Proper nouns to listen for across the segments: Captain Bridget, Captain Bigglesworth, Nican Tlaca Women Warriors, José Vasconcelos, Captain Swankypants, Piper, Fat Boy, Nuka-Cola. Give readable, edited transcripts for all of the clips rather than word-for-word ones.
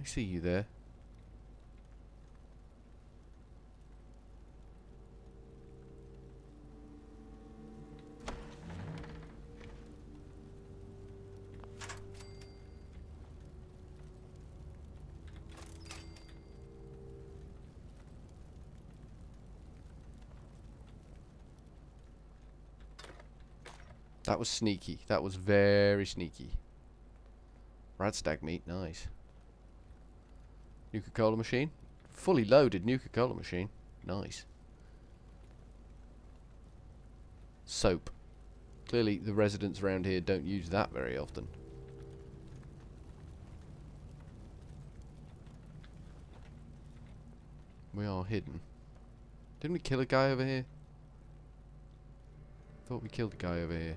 I see you there. That was sneaky. That was very sneaky. Rad stag meat, nice. Nuka-Cola machine. Fully loaded Nuka-Cola machine. Nice. Soap. Clearly the residents around here don't use that very often. We are hidden. Didn't we kill a guy over here? Thought we killed a guy over here.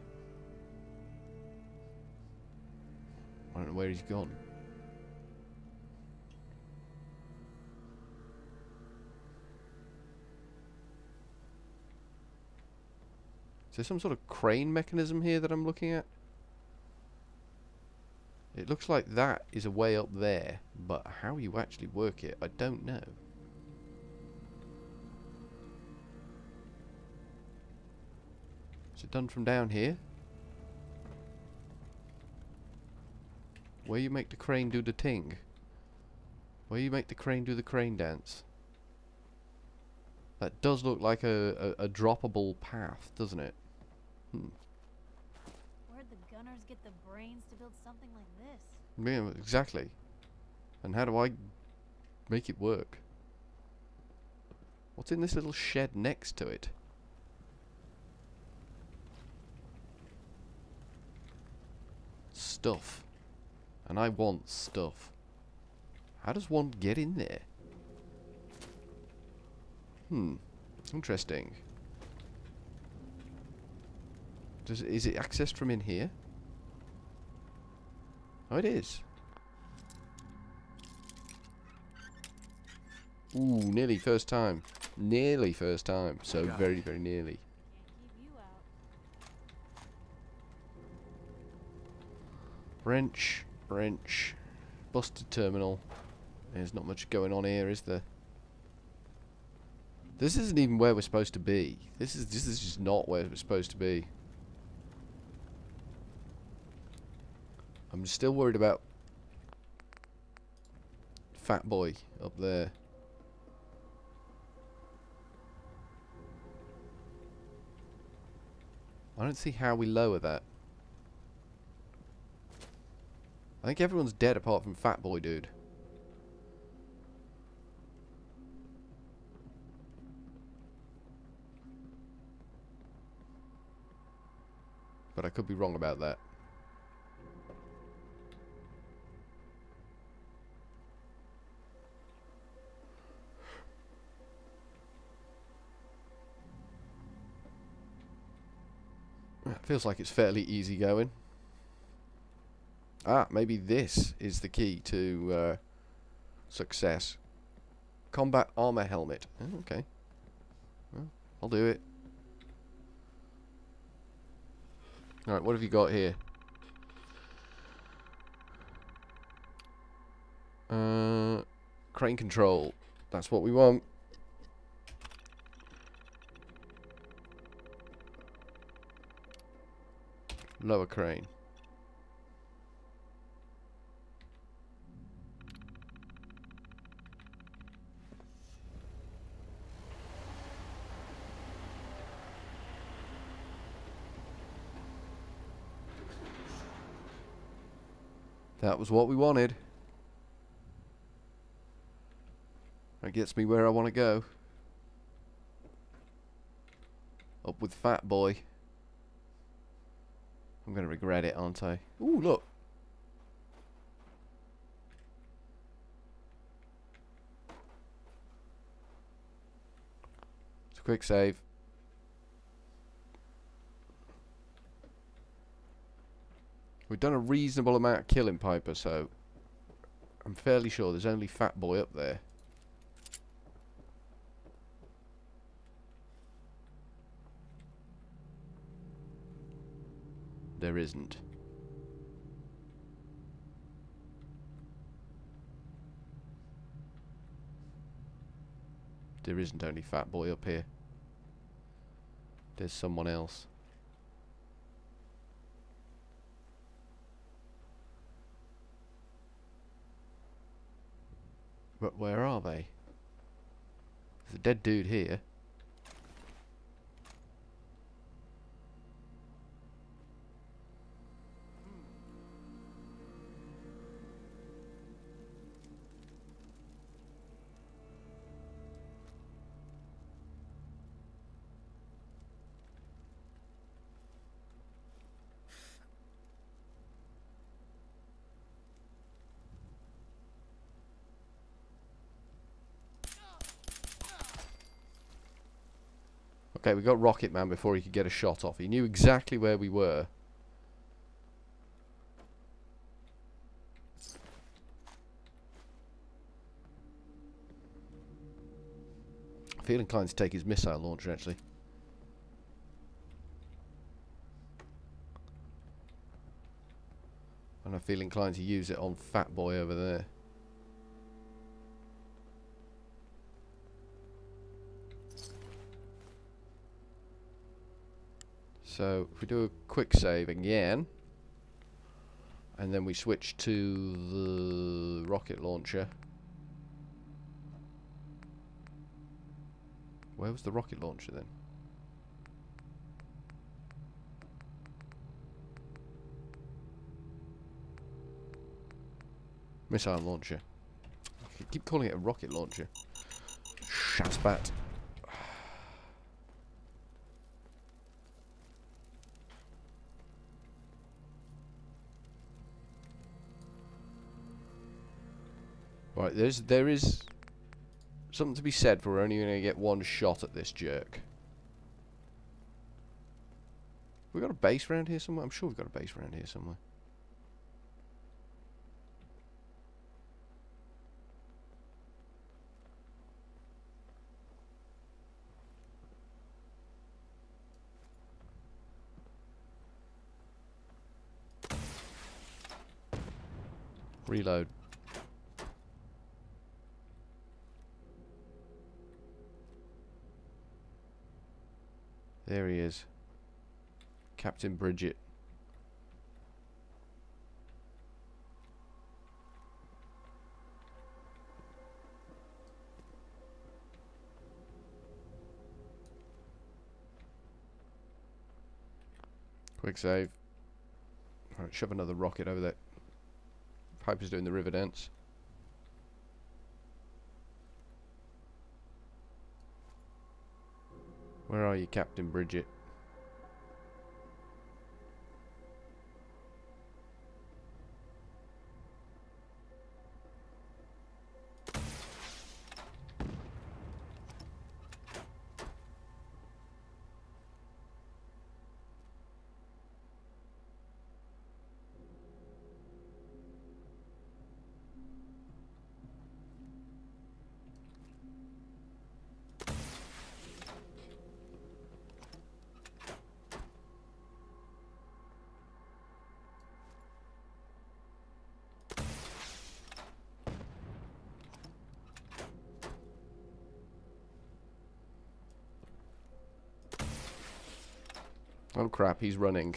I don't know where he's gone. Is there some sort of crane mechanism here that I'm looking at? It looks like that is a way up there, but how you actually work it, I don't know. Is it done from down here? Where you make the crane do the ting. Where you make the crane do the crane dance. That does look like a droppable path, doesn't it? Hmm. Where'd the gunners get the brains to build something like this? Yeah, exactly. And how do I make it work? What's in this little shed next to it? Stuff. And I want stuff. How does one get in there? Hmm. Interesting. Is it accessed from in here? Oh, it is. Ooh, nearly first time. Nearly first time. So very, very nearly. Wrench. Wrench. Busted terminal. There's not much going on here, is there? This isn't even where we're supposed to be. This is just not where we're supposed to be. I'm still worried about Fat Boy up there. I don't see how we lower that. I think everyone's dead apart from Fat Boy, dude. But I could be wrong about that. Feels like it's fairly easy going. Ah, maybe this is the key to success. Combat armor helmet. Oh, okay. Well, I'll do it. Alright, what have you got here? Crane control. That's what we want. Lower crane. That was what we wanted. That gets me where I want to go. Up with Fat Boy. I'm going to regret it, aren't I? Ooh, look. It's a quick save. We've done a reasonable amount of killing, Piper, so I'm fairly sure there's only Fat Boy up there. There isn't. there isn't only Fat Boy up here. There's someone else. But where are they? There's a dead dude here. Okay, we got Rocket Man before he could get a shot off. He knew exactly where we were. I feel inclined to take his missile launcher, actually. And I feel inclined to use it on Fat Boy over there. So if we do a quick save again, and then we switch to the rocket launcher. Where was the rocket launcher then? Missile launcher. I keep calling it a rocket launcher. Shatspat. Right, there is something to be said for we're only going to get one shot at this jerk. We got a base around here somewhere? I'm sure we've got a base around here somewhere. Reload. There he is. Captain Bridget. Quick save. Alright, shove another rocket over there. Piper's doing the river dance. Where are you, Captain Bridget? Oh crap, he's running.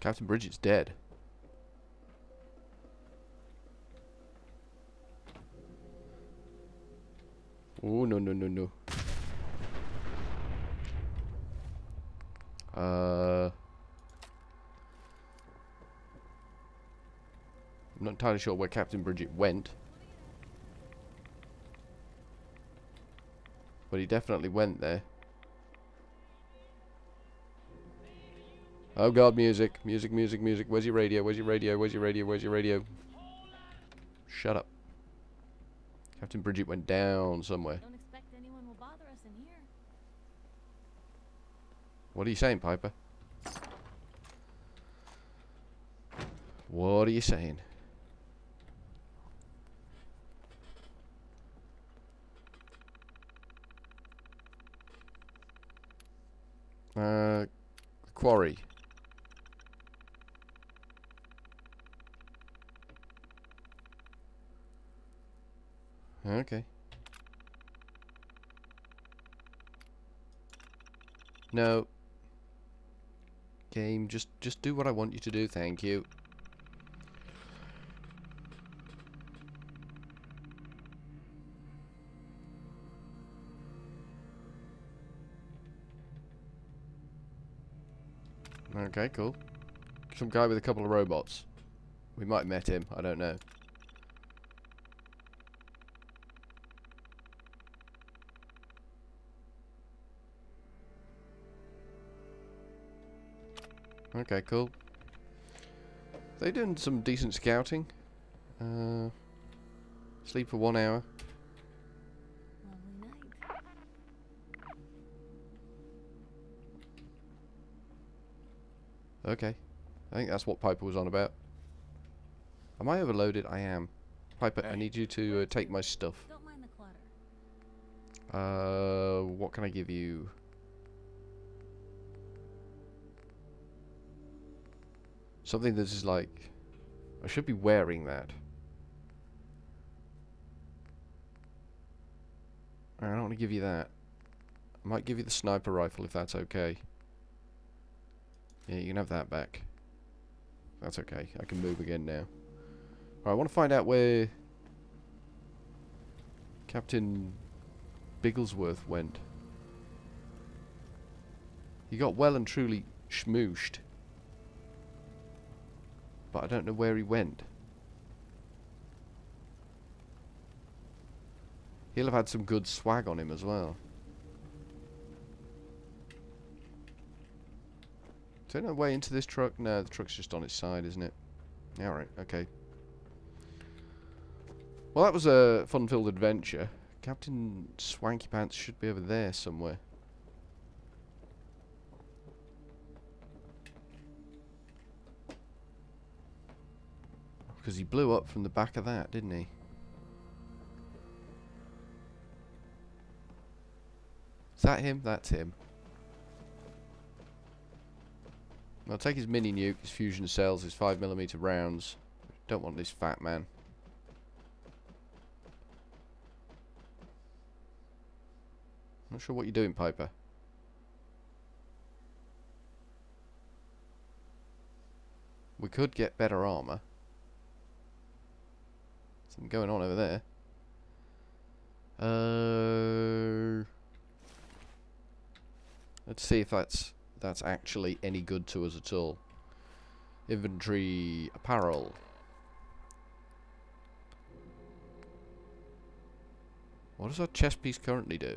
Captain Bridget's dead. Oh no no no no. I'm not entirely sure where Captain Bridget went. But he definitely went there. Oh god, music. Music, music, music. Where's your radio? Where's your radio? Where's your radio? Where's your radio? Shut up. Captain Bridget went down somewhere. Don't expect anyone will bother us in here. What are you saying, Piper? What are you saying? quarry. Okay. No. Game, just do what I want you to do, thank you. Okay, cool. Some guy with a couple of robots. We might have met him, I don't know. Okay, cool. They doing some decent scouting. Sleep for 1 hour. Okay. I think that's what Piper was on about. Am I overloaded? I am. Piper, hey. I need you to take my stuff. Don't mind the clutter. What can I give you? Something that is like... I should be wearing that. I don't want to give you that. I might give you the sniper rifle if that's okay. Yeah, you can have that back. That's okay. I can move again now. Alright, I want to find out where... Captain Bigglesworth went. He got well and truly schmooshed. But I don't know where he went. He'll have had some good swag on him as well. Is there no way into this truck? No, the truck's just on its side, isn't it? Alright, okay. Well, that was a fun-filled adventure. Captain Swankypants should be over there somewhere. Because he blew up from the back of that, didn't he? Is that him? That's him. I'll take his mini nuke, his fusion cells, his 5mm rounds. Don't want this fat man. Not sure what you're doing, Piper. We could get better armor. Something going on over there. Let's see if that's actually any good to us at all. Inventory, apparel. What does our chest piece currently do?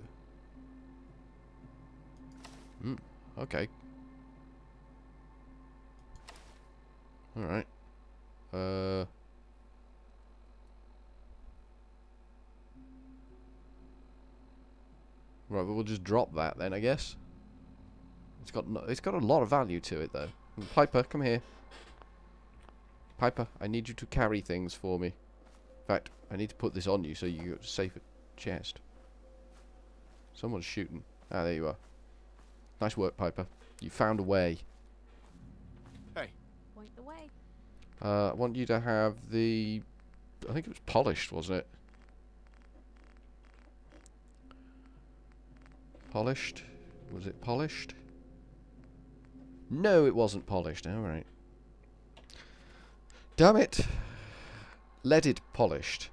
Hmm. Okay. All right. Right, but we'll just drop that then, I guess. It's got a lot of value to it though. Piper, come here. Piper, I need you to carry things for me. In fact, I need to put this on you so you got a safer chest. Someone's shooting. Ah, there you are. Nice work, Piper. You found a way. Hey. Point the way. I want you to have the. I think it was polished, wasn't it? Polished? Was it polished? No, it wasn't polished. Alright. Damn it! Leaded polished.